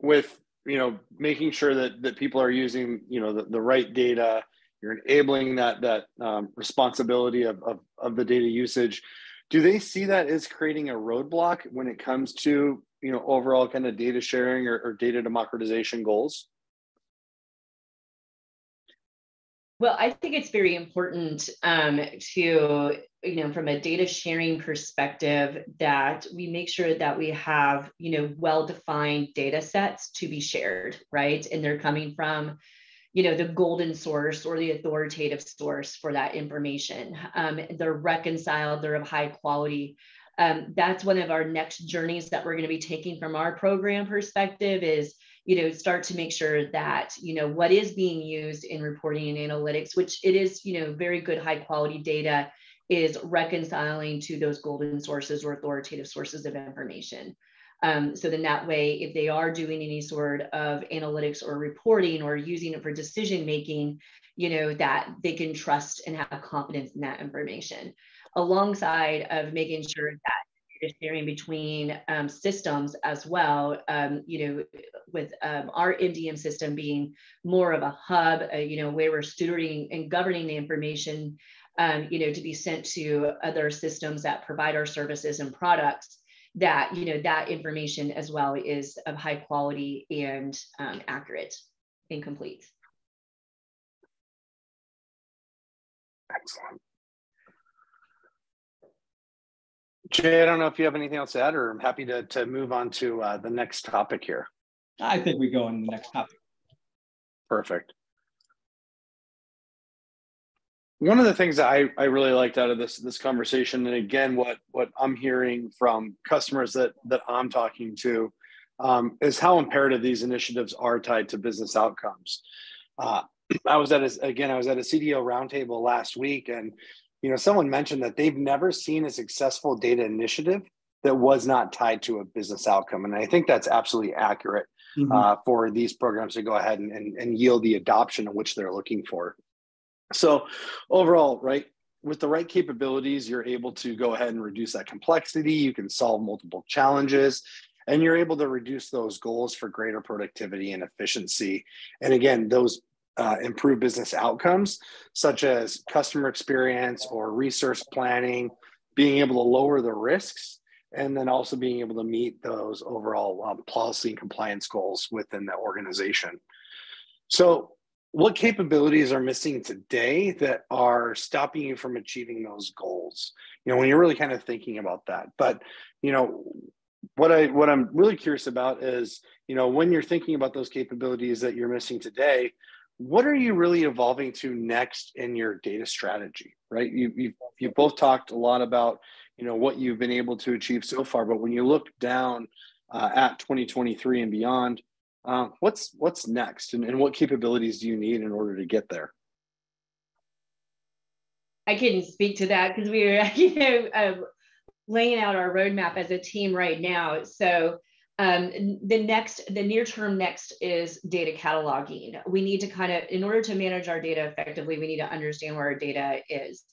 with, you know, making sure that, that people are using, you know, the, the right data, you're enabling that, that um, responsibility of, of, of the data usage, do they see that as creating a roadblock when it comes to, you know, overall kind of data sharing or, or data democratization goals? Well, I think it's very important um, to, you know, from a data sharing perspective, that we make sure that we have, you know, well-defined data sets to be shared, right? And they're coming from, you know, the golden source or the authoritative source for that information. Um, they're reconciled, they're of high quality. Um, that's one of our next journeys that we're going to be taking from our program perspective is, you know, start to make sure that, you know, what is being used in reporting and analytics, which it is, you know, very good high quality data, is reconciling to those golden sources or authoritative sources of information. Um, so then that way, if they are doing any sort of analytics or reporting or using it for decision making, you know, that they can trust and have confidence in that information. Alongside of making sure that data sharing between um, systems as well, um, you know, with um, our M D M system being more of a hub, uh, you know, where we're stewarding and governing the information, um, you know, to be sent to other systems that provide our services and products, that, you know, that information as well is of high quality and um, accurate and complete. Excellent. Jay, I don't know if you have anything else to add, or I'm happy to, to move on to uh, the next topic here. I think we go on the next topic. Perfect. One of the things that I, I really liked out of this, this conversation, and again, what, what I'm hearing from customers that, that I'm talking to, um, is how imperative these initiatives are tied to business outcomes. Uh, I was at, a, again, I was at a C D O roundtable last week, and you know, someone mentioned that they've never seen a successful data initiative that was not tied to a business outcome. And I think that's absolutely accurate. Mm-hmm. uh, for these programs to go ahead and, and, and yield the adoption of which they're looking for. So overall, right, with the right capabilities, you're able to go ahead and reduce that complexity. You can solve multiple challenges, and you're able to reduce those goals for greater productivity and efficiency. And again, those uh, improve business outcomes, such as customer experience or resource planning, being able to lower the risks, and then also being able to meet those overall um, policy and compliance goals within the organization. So what capabilities are missing today that are stopping you from achieving those goals? You know, when you're really kind of thinking about that. But, you know, what I what I'm really curious about is, you know, when you're thinking about those capabilities that you're missing today, what are you really evolving to next in your data strategy, right? You you you both talked a lot about, you know, what you've been able to achieve so far, but when you look down uh, at twenty twenty-three and beyond, Uh, what's what's next, and, and what capabilities do you need in order to get there? I can speak to that because we are, you know, uh, laying out our roadmap as a team right now. So um, the next, the near term next is data cataloging. We need to kind of, in order to manage our data effectively, we need to understand where our data is,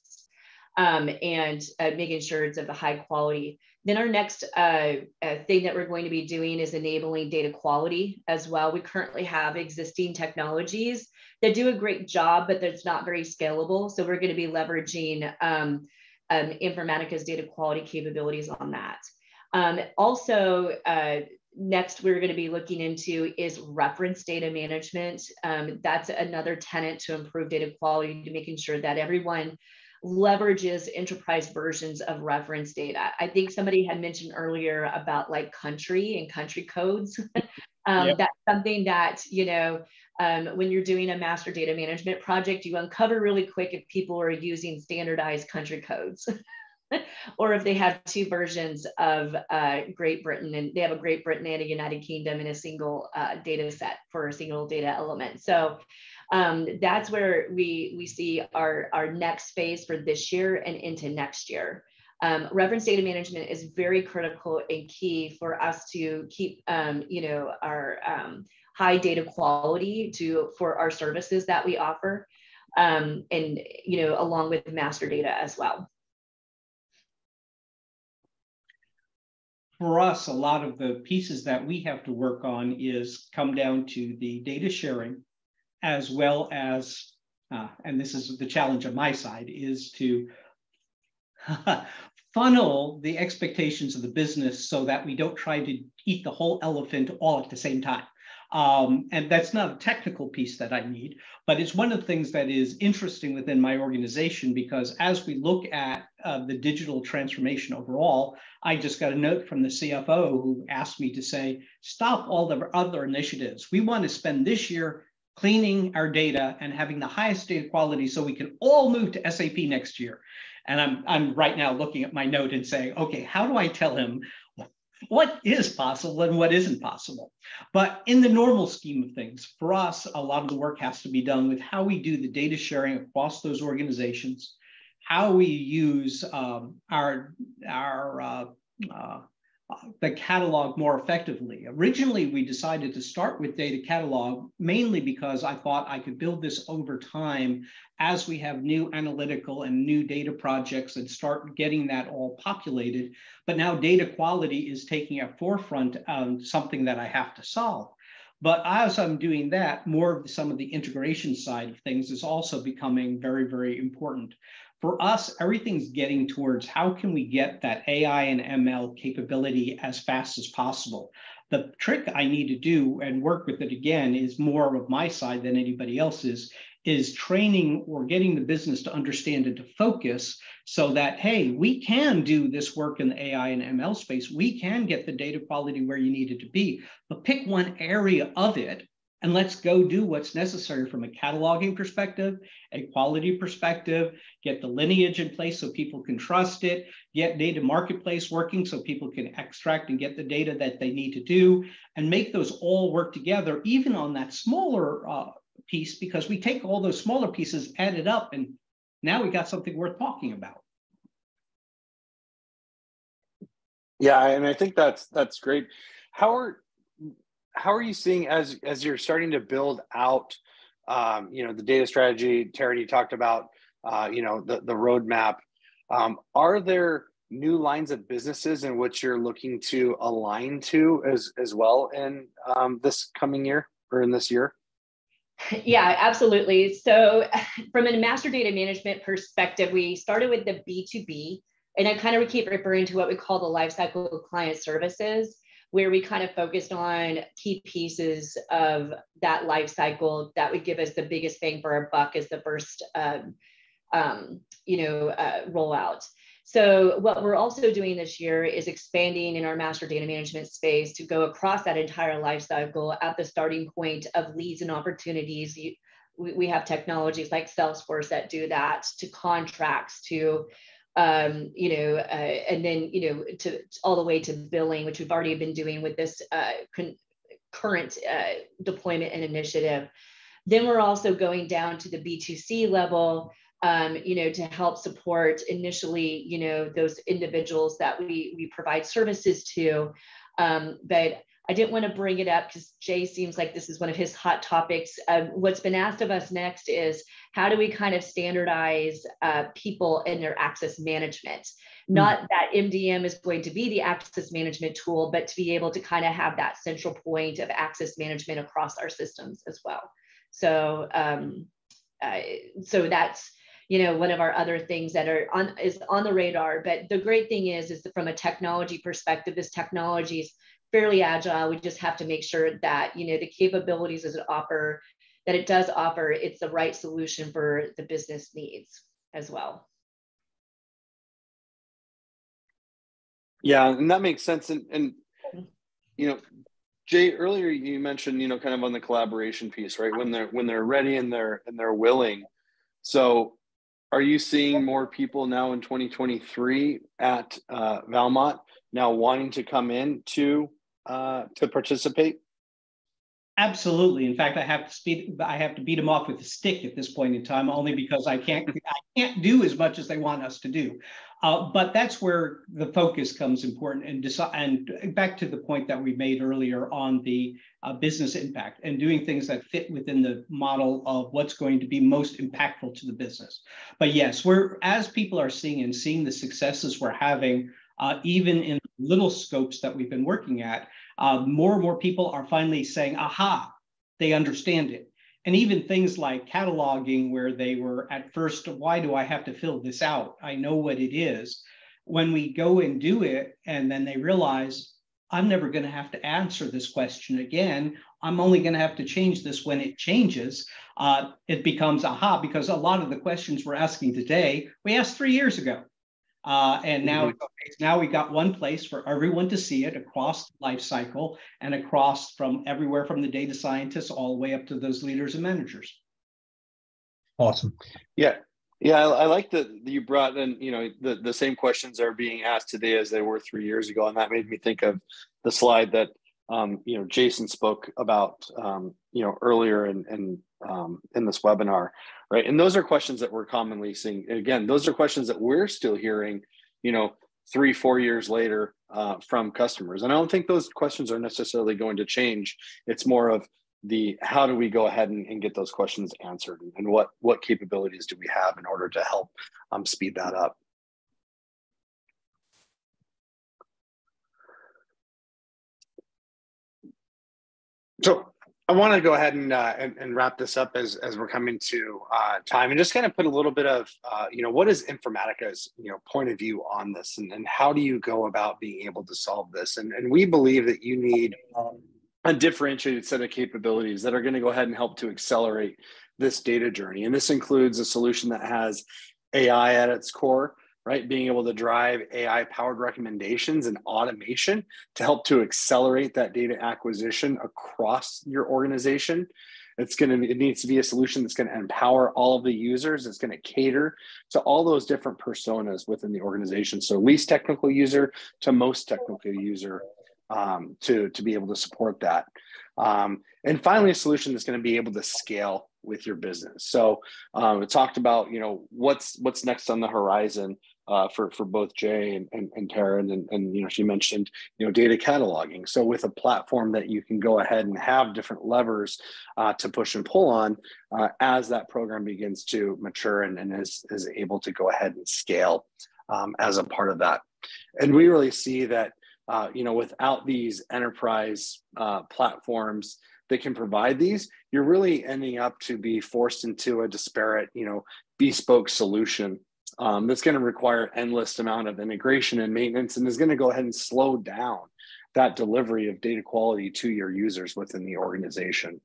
um, and uh, making sure it's of the high quality. Then our next uh, uh, thing that we're going to be doing is enabling data quality as well. We currently have existing technologies that do a great job, but that's not very scalable. So we're going to be leveraging um, um, Informatica's data quality capabilities on that. Um, also, uh, next we're going to be looking into is reference data management. Um, that's another tenet to improve data quality, to making sure that everyone leverages enterprise versions of reference data. I think somebody had mentioned earlier about like country and country codes. um, yep. That's something that, you know, um, when you're doing a master data management project, you uncover really quick if people are using standardized country codes. or if they have two versions of uh, Great Britain, and they have a Great Britain and a United Kingdom in a single uh, data set for a single data element. So um, that's where we, we see our, our next phase for this year and into next year. Um, reference data management is very critical and key for us to keep, um, you know, our um, high data quality to for our services that we offer, um, and, you know, along with master data as well. For us, a lot of the pieces that we have to work on is come down to the data sharing, as well as, uh, and this is the challenge on my side, is to funnel the expectations of the business so that we don't try to eat the whole elephant all at the same time. Um, and that's not a technical piece that I need, but it's one of the things that is interesting within my organization, because as we look at uh, the digital transformation overall, I just got a note from the C F O who asked me to say, stop all the other initiatives. We want to spend this year cleaning our data and having the highest data quality so we can all move to S A P next year. And I'm, I'm right now looking at my note and saying, okay, how do I tell him what is possible and what isn't possible? But in the normal scheme of things, for us, a lot of the work has to be done with how we do the data sharing across those organizations, how we use um, our, our uh, uh, the catalog more effectively. Originally, we decided to start with data catalog, mainly because I thought I could build this over time as we have new analytical and new data projects and start getting that all populated. But now data quality is taking a forefront on something that I have to solve. But as I'm doing that, more of some of the integration side of things is also becoming very, very important. For us, everything's getting towards how can we get that A I and M L capability as fast as possible. The trick I need to do and work with it again is more of my side than anybody else's, is training or getting the business to understand and to focus so that, hey, we can do this work in the A I and M L space. We can get the data quality where you need it to be, but pick one area of it and let's go do what's necessary from a cataloging perspective, a quality perspective, get the lineage in place so people can trust it, get data marketplace working so people can extract and get the data that they need to do, and make those all work together, even on that smaller uh, piece, because we take all those smaller pieces, add it up, and now we got something worth talking about. Yeah, and I think that's that's great. How are How are you seeing as as you're starting to build out, um, you know, the data strategy? Taryn, you talked about, uh, you know, the the roadmap. Um, are there new lines of businesses in which you're looking to align to as as well in um, this coming year or in this year? Yeah, absolutely. So, from a master data management perspective, we started with the B two B, and I kind of keep referring to what we call the lifecycle of client services, where we kind of focused on key pieces of that life cycle that would give us the biggest bang for our buck as the first, um, um, you know, uh, rollout. So what we're also doing this year is expanding in our master data management space to go across that entire life cycle at the starting point of leads and opportunities. You, we, we have technologies like Salesforce that do that, to contracts, to Um, you know, uh, and then, you know, to all the way to billing, which we've already been doing with this uh, current uh, deployment and initiative. Then we're also going down to the B two C level, um, you know, to help support initially, you know, those individuals that we, we provide services to. Um, but I didn't want to bring it up because Jay seems like this is one of his hot topics. Um, what's been asked of us next is, how do we kind of standardize uh, people in their access management? Not that M D M is going to be the access management tool, but to be able to kind of have that central point of access management across our systems as well. So, um, uh, so that's, you know, one of our other things that are on, is on the radar. But the great thing is, is that from a technology perspective, this technology is fairly agile. We just have to make sure that, you know, the capabilities as it offer, that it does offer, it's the right solution for the business needs as well. Yeah, and that makes sense. And, and you know, Jay, earlier you mentioned, you know, kind of on the collaboration piece, right? When they're when they're ready and they're and they're willing. So Are you seeing more people now in twenty twenty-three at uh, Valmont now wanting to come in to uh, to participate? Absolutely. In fact, I have to speed. I have to beat them off with a stick at this point in time, only because I can't. I can't do as much as they want us to do. Uh, but that's where the focus comes important. And decide, and back to the point that we made earlier on the uh, business impact and doing things that fit within the model of what's going to be most impactful to the business. But yes, we're as people are seeing and seeing the successes we're having, uh, even in little scopes that we've been working at. Uh, more and more people are finally saying, aha, they understand it. And even things like cataloging, where they were at first, why do I have to fill this out? I know what it is. When we go and do it, and then they realize, I'm never going to have to answer this question again. I'm only going to have to change this when it changes. Uh, it becomes aha, because a lot of the questions we're asking today, we asked three years ago. Uh, and now, now we got one place for everyone to see it across the life cycle and across from everywhere from the data scientists all the way up to those leaders and managers. Awesome. Yeah, yeah, I, I like that you brought in, you know, the, the same questions are being asked today as they were three years ago. And that made me think of the slide that, um, you know, Jason spoke about, um, you know, earlier in, in, um, in this webinar. Right. And those are questions that we're commonly seeing. Again, those are questions that we're still hearing, you know, three, four years later uh, from customers. And I don't think those questions are necessarily going to change. It's more of the how do we go ahead and, and get those questions answered, and what, what capabilities do we have in order to help um, speed that up. So I want to go ahead and, uh, and and wrap this up as as we're coming to uh, time, and just kind of put a little bit of uh, you know, what is Informatica's you know point of view on this, and, and how do you go about being able to solve this? And and we believe that you need a differentiated set of capabilities that are going to go ahead and help to accelerate this data journey, and this includes a solution that has A I at its core. Right, being able to drive A I-powered recommendations and automation to help to accelerate that data acquisition across your organization. It's going to, it needs to be a solution that's going to empower all of the users. It's going to cater to all those different personas within the organization. So least technical user to most technical user, um, to, to be able to support that. Um, and finally, a solution that's going to be able to scale with your business. So um, we talked about, you know, what's, what's next on the horizon. Uh, for, for both Jay and, and, and Taryn, and, and, you know, she mentioned, you know, data cataloging. So with a platform that you can go ahead and have different levers uh, to push and pull on uh, as that program begins to mature and, and is, is able to go ahead and scale um, as a part of that. And we really see that, uh, you know, without these enterprise uh, platforms that can provide these, you're really ending up to be forced into a disparate, you know, bespoke solution. Um, that's going to require endless amount of integration and maintenance, and is going to go ahead and slow down that delivery of data quality to your users within the organization.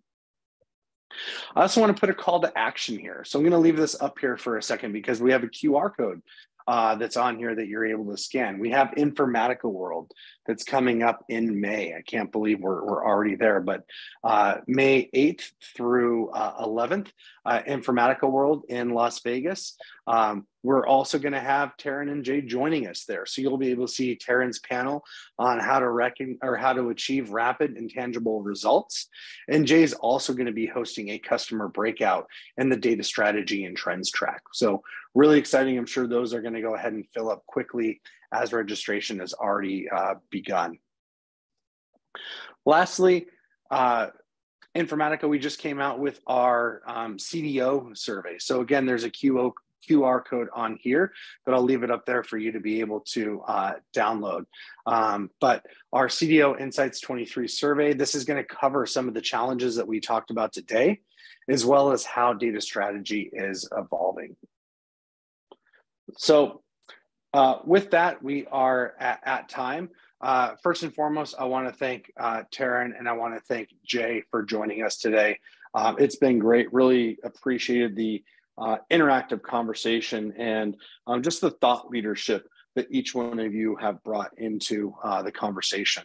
I also want to put a call to action here. So I'm going to leave this up here for a second, because we have a Q R code uh, that's on here that you're able to scan. We have Informatica World that's coming up in May. I can't believe we're, we're already there, but uh, May eighth through uh, eleventh, uh, Informatica World in Las Vegas. Um, We're also going to have Taryn and Jay joining us there. So you'll be able to see Taryn's panel on how to reckon or how to achieve rapid and tangible results. And Jay's also going to be hosting a customer breakout in the data strategy and trends track. So really exciting. I'm sure those are going to go ahead and fill up quickly as registration has already uh, begun. Lastly, uh, Informatica, we just came out with our um, C D O survey. So again, there's a Q O Q R code on here, but I'll leave it up there for you to be able to uh, download. Um, but our C D O Insights twenty-three survey, this is going to cover some of the challenges that we talked about today, as well as how data strategy is evolving. So uh, with that, we are at, at time. Uh, first and foremost, I want to thank uh, Taryn, and I want to thank Jay for joining us today. Um, it's been great. Really appreciated the Uh, interactive conversation, and um, just the thought leadership that each one of you have brought into uh, the conversation.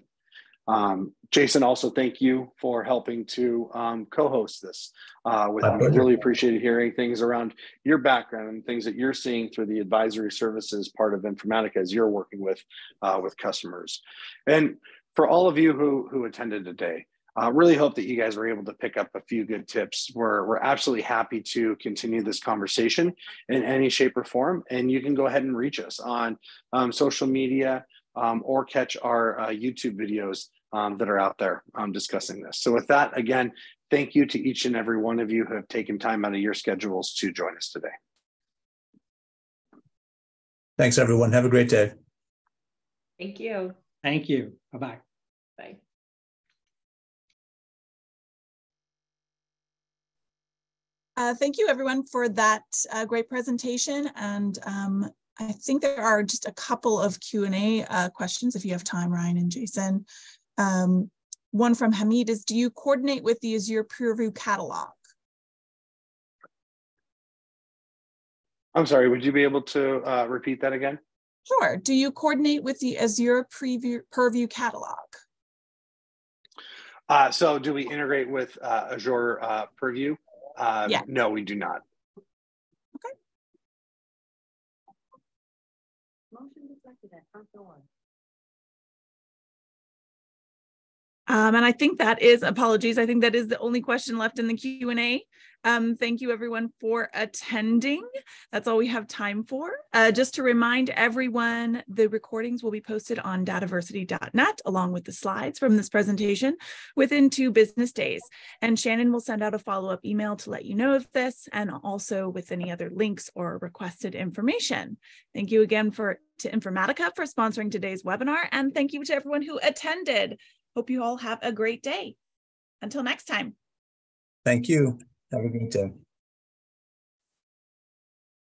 Um, Jason, also thank you for helping to um, co-host this uh, with me. Really appreciated hearing things around your background and things that you're seeing through the advisory services part of Informatica as you're working with, uh, with customers. And for all of you who, who attended today, I uh, really hope that you guys were able to pick up a few good tips. We're, we're absolutely happy to continue this conversation in any shape or form. And you can go ahead and reach us on um, social media um, or catch our uh, YouTube videos um, that are out there um, discussing this. So with that, again, thank you to each and every one of you who have taken time out of your schedules to join us today. Thanks, everyone. Have a great day. Thank you. Thank you. Bye-bye. Bye. Uh, thank you, everyone, for that uh, great presentation. And um, I think there are just a couple of Q and A uh, questions, if you have time, Ryan and Jason. Um, one from Hamid is, do you coordinate with the Azure Purview catalog? I'm sorry, would you be able to uh, repeat that again? Sure. Do you coordinate with the Azure Purview catalog? Uh, so do we integrate with uh, Azure uh, Purview? Uh, yeah. No, we do not. Okay. Motion reflected at front door. Um, and I think that is, apologies, I think that is the only question left in the Q and A. Um, thank you, everyone, for attending. That's all we have time for. Uh, just to remind everyone, the recordings will be posted on dataversity dot net along with the slides from this presentation within two business days. And Shannon will send out a follow-up email to let you know of this and also with any other links or requested information. Thank you again for, to Informatica for sponsoring today's webinar, and thank you to everyone who attended. Hope you all have a great day. Until next time. Thank you. Have a great day.